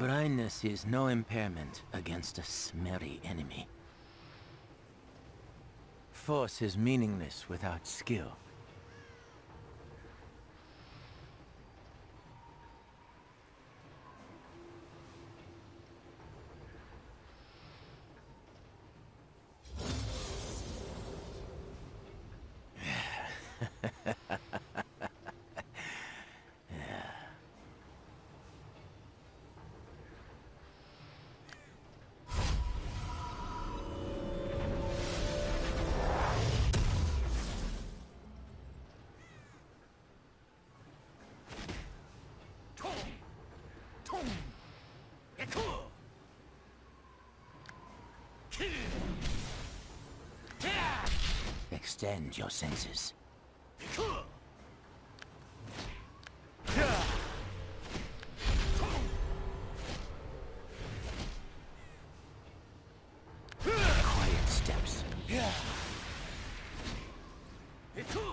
Blindness is no impairment against a smeary enemy. Force is meaningless without skill. Extend your senses. Quiet steps.